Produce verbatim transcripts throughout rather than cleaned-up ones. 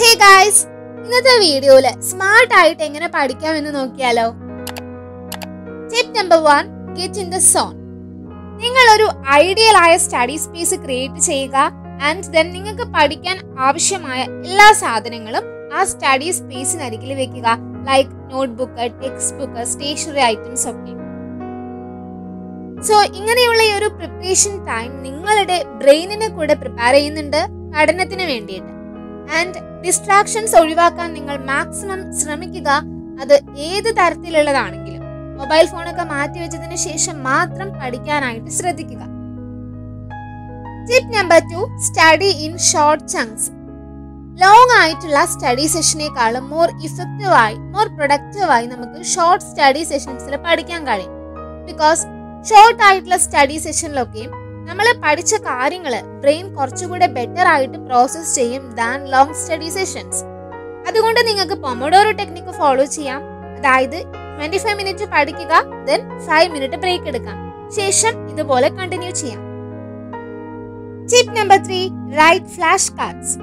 Hey guys, in this video, smart diet engane padikam ennu nokkiyalo. Tip number one, get in the zone. Ningal oru ideal aya study space create cheyuka and then ningalku padikkan avashyamaya ella sadhanangalum aa study space narikil vekkuka like notebook, textbook, stationery items okay. So inganeyulla oru preparation time ningalude brain ine kude prepare cheyyunnundu padannathinu vendiyittu. And distractions ഒഴിവാക്കാൻ നിങ്ങൾ maximum ശ്രമിക്കുക. അത് ഏത് തരത്തിലുള്ളതാണെങ്കിലും mobile ഫോണൊക്കെ മാറ്റി വെച്ചതിന് ശേഷം മാത്രം പഠിക്കാനായിട്ട് ശ്രദ്ധിക്കുക. Tip number two, study in short chunks. Long ആയിട്ടുള്ള സ്റ്റഡി സെഷനേക്കാളും മോർ ഇഫക്റ്റീവായി മോർ പ്രൊഡക്റ്റീവായി നമുക്ക് ഷോർട്ട് സ്റ്റഡി സെഷൻസിൽ പഠിക്കാൻ കഴിയും. ബിക്കോസ് ഷോർട്ട് ആയിട്ടുള്ള സ്റ്റഡി സെഷനിലൊക്കെയും നമ്മൾ പഠിച്ച കാര്യങ്ങൾ ബ്രെയിൻ കുറച്ചുകൂടെ ബെറ്റർ ആയിട്ട് പ്രോസസ് ചെയ്യും ദാൻ ലോങ് സ്റ്റഡി സെഷൻസ്. അതുകൊണ്ട് നിങ്ങൾക്ക് പൊമഡോറോ ടെക്നിക്ക് ഫോളോ ചെയ്യാം. അതായത് ട്വന്റി ഫൈവ് മിനിറ്റ് പഠിക്കുക, ദെൻ ഫൈവ് മിനിറ്റ് ബ്രേക്ക് എടുക്കാം, ശേഷം ഇതുപോലെ കണ്ടിന്യൂ ചെയ്യാം. Tip number three, write flash cards.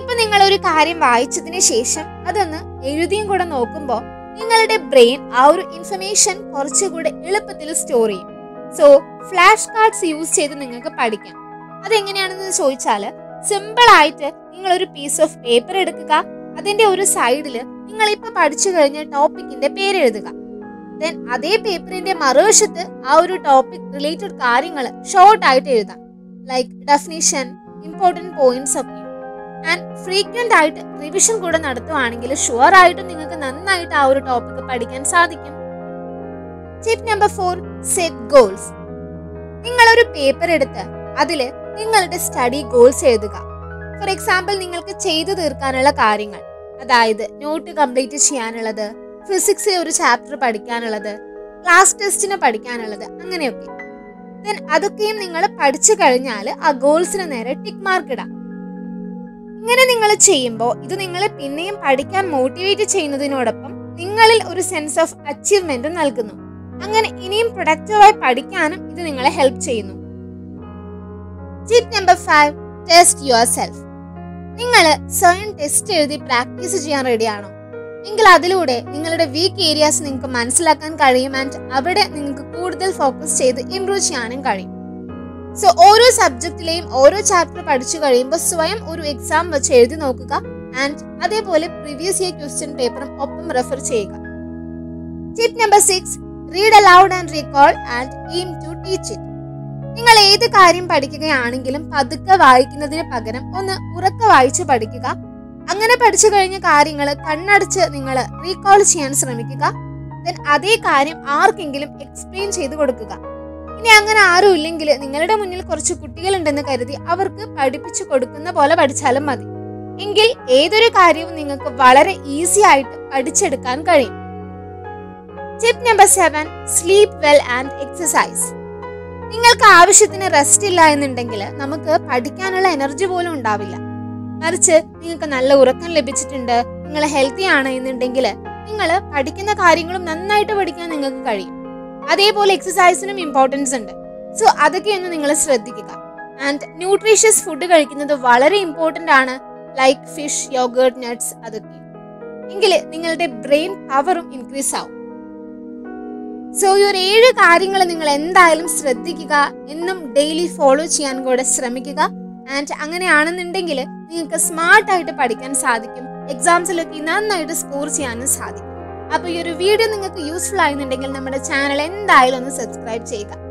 ഇപ്പൊ നിങ്ങൾ ഒരു കാര്യം വായിച്ചതിന് ശേഷം അതൊന്ന് എഴുതിയും കൂടെ നോക്കുമ്പോൾ നിങ്ങളുടെ ബ്രെയിൻ ആ ഒരു ഇൻഫർമേഷൻ കുറച്ചുകൂടെ എളുപ്പത്തിൽ സ്റ്റോർ ചെയ്യും. സോ ഫ്ലാഷ് കാർഡ്സ് യൂസ് ചെയ്ത് നിങ്ങൾക്ക് പഠിക്കാം. അതെങ്ങനെയാണെന്ന് ചോദിച്ചാൽ സിമ്പിളായിട്ട് നിങ്ങളൊരു പീസ് ഓഫ് പേപ്പർ എടുക്കുക, അതിൻ്റെ ഒരു സൈഡിൽ നിങ്ങളിപ്പോൾ പഠിച്ചു കഴിഞ്ഞ ടോപ്പിക്കിൻ്റെ പേര് എഴുതുക, ദെൻ അതേ പേപ്പറിൻ്റെ മറുവശത്ത് ആ ഒരു ടോപ്പിക് റിലേറ്റഡ് കാര്യങ്ങൾ ഷോർട്ടായിട്ട് എഴുതാം, ലൈക്ക് ഡെഫിനിഷൻ, ഇമ്പോർട്ടൻറ്റ് പോയിന്റ്സ് ഒക്കെ. ആൻഡ് ഫ്രീക്വൻ്റ് ആയിട്ട് റിവിഷൻ കൂടെ നടത്തുവാണെങ്കിൽ ഷുവർ ആയിട്ടും നിങ്ങൾക്ക് നന്നായിട്ട് ആ ഒരു ടോപ്പിക്ക് പഠിക്കാൻ സാധിക്കും. Tip number four, set goals. നിങ്ങളൊരു പേപ്പർ എടുത്ത് അതിൽ നിങ്ങളുടെ സ്റ്റഡി ഗോൾസ് എഴുതുക. ഫോർ എക്സാമ്പിൾ, നിങ്ങൾക്ക് ചെയ്തു തീർക്കാനുള്ള കാര്യങ്ങൾ, അതായത് നോട്ട് കംപ്ലീറ്റ് ചെയ്യാനുള്ളത്, ഫിസിക്സിലെ ഒരു ചാപ്റ്റർ പഠിക്കാനുള്ളത്, ക്ലാസ് ടെസ്റ്റിന് പഠിക്കാനുള്ളത്, അങ്ങനെയൊക്കെ. ദെൻ അതൊക്കെയും നിങ്ങൾ പഠിച്ചു കഴിഞ്ഞാൽ ആ ഗോൾസിന് നേരെ ടിക്ക് മാർക്ക് ഇടാം. ഇങ്ങനെ നിങ്ങൾ ചെയ്യുമ്പോൾ ഇത് നിങ്ങളെ പിന്നെയും പഠിക്കാൻ മോട്ടിവേറ്റ് ചെയ്യുന്നതിനോടൊപ്പം നിങ്ങളിൽ ഒരു സെൻസ് ഓഫ് അച്ചീവ്മെൻറ്റും നൽകുന്നു. അങ്ങനെ ഇനിയും പ്രൊഡക്റ്റീവായി പഠിക്കാനും ഇത് നിങ്ങളെ ഹെൽപ്പ് ചെയ്യുന്നു. Tip number five, test yourself. നിങ്ങൾ സ്വയം ടെസ്റ്റ് എഴുതി പ്രാക്ടീസ് ചെയ്യാൻ റെഡിയാണോ? എങ്കിൽ അതിലൂടെ നിങ്ങളുടെ വീക്ക് ഏരിയാസ് നിങ്ങൾക്ക് മനസ്സിലാക്കാൻ കഴിയും ആൻഡ് അവിടെ നിങ്ങൾക്ക് കൂടുതൽ ഫോക്കസ് ചെയ്ത് ഇംപ്രൂവ് ചെയ്യാനും കഴിയും. സോ ഓരോ സബ്ജക്റ്റിലെയും ഓരോ ചാപ്റ്റർ പഠിച്ചു കഴിയുമ്പോൾ സ്വയം ഒരു എക്സാം വെച്ച് എഴുതി നോക്കുക ആൻഡ് അതേപോലെ പ്രീവിയസ് ഇയർ ക്വസ്റ്റ്യൻ പേപ്പറും ഒപ്പം റെഫർ ചെയ്യുക. Tip number six, read aloud and recall and aim to teach it. നിങ്ങൾ ഏത് കാര്യം പഠിക്കുകയാണെങ്കിലും പതുക്കെ വായിക്കുന്നതിന് പകരം ഒന്ന് ഉറക്കെ വായിച്ച് പഠിക്കുക. അങ്ങനെ പഠിച്ചു കഴിഞ്ഞ കാര്യങ്ങൾ കണ്ണടച്ച് നിങ്ങൾ റീകോൾ ചെയ്യാൻ ശ്രമിക്കുക. ദെൻ അതേ കാര്യം ആർക്കെങ്കിലും എക്സ്പ്ലെയിൻ ചെയ്ത് കൊടുക്കുക. ഇനി അങ്ങനെ ആരും ഇല്ലെങ്കിൽ നിങ്ങളുടെ മുന്നിൽ കുറച്ച് കുട്ടികളുണ്ടെന്ന് കരുതി അവർക്ക് പഠിപ്പിച്ചു കൊടുക്കുന്ന പോലെ പഠിച്ചാലും മതി. എങ്കിൽ ഏതൊരു കാര്യവും നിങ്ങൾക്ക് വളരെ ഈസി ആയിട്ട് പഠിച്ചെടുക്കാൻ കഴിയും. Tip number seven, sleep well and exercise. നിങ്ങൾക്ക് ആവശ്യത്തിന് റെസ്റ്റ് ഇല്ല എന്നുണ്ടെങ്കിൽ നമുക്ക് പഠിക്കാനുള്ള എനർജി പോലും ഉണ്ടാവില്ല. മറിച്ച് നിങ്ങൾക്ക് നല്ല ഉറക്കം ലഭിച്ചിട്ടുണ്ട്, നിങ്ങൾ ഹെൽത്തി ആണ് എന്നുണ്ടെങ്കിൽ നിങ്ങൾ പഠിക്കുന്ന കാര്യങ്ങളും നന്നായിട്ട് പഠിക്കാൻ നിങ്ങൾക്ക് കഴിയും. അതേപോലെ എക്സസൈസിനും ഇമ്പോർട്ടൻസ് ഉണ്ട്. സോ അതൊക്കെയൊന്ന് നിങ്ങൾ ശ്രദ്ധിക്കുക. ആൻഡ് ന്യൂട്രീഷ്യസ് ഫുഡ് കഴിക്കുന്നത് വളരെ ഇമ്പോർട്ടൻ്റ് ആണ്, ലൈക്ക് ഫിഷ്, യോഗേർട്ട്, നട്ട്സ്, അതൊക്കെ. എങ്കിൽ നിങ്ങളുടെ ബ്രെയിൻ പവറും ഇൻക്രീസ് ആവും. സോ ഈ ഒരു ഏഴ് കാര്യങ്ങൾ നിങ്ങൾ എന്തായാലും ശ്രദ്ധിക്കുക, എന്നും ഡെയിലി ഫോളോ ചെയ്യാൻ കൂടെ ശ്രമിക്കുക. ആൻഡ് അങ്ങനെയാണെന്നുണ്ടെങ്കിൽ നിങ്ങൾക്ക് സ്മാർട്ടായിട്ട് പഠിക്കാൻ സാധിക്കും, എക്സാംസിലൊക്കെ നന്നായിട്ട് സ്കോർ ചെയ്യാനും സാധിക്കും. അപ്പോൾ ഈ ഒരു വീഡിയോ നിങ്ങൾക്ക് യൂസ്ഫുൾ ആയിരുന്നുണ്ടെങ്കിൽ നമ്മുടെ ചാനൽ എന്തായാലും ഒന്ന് സബ്സ്ക്രൈബ് ചെയ്യുക.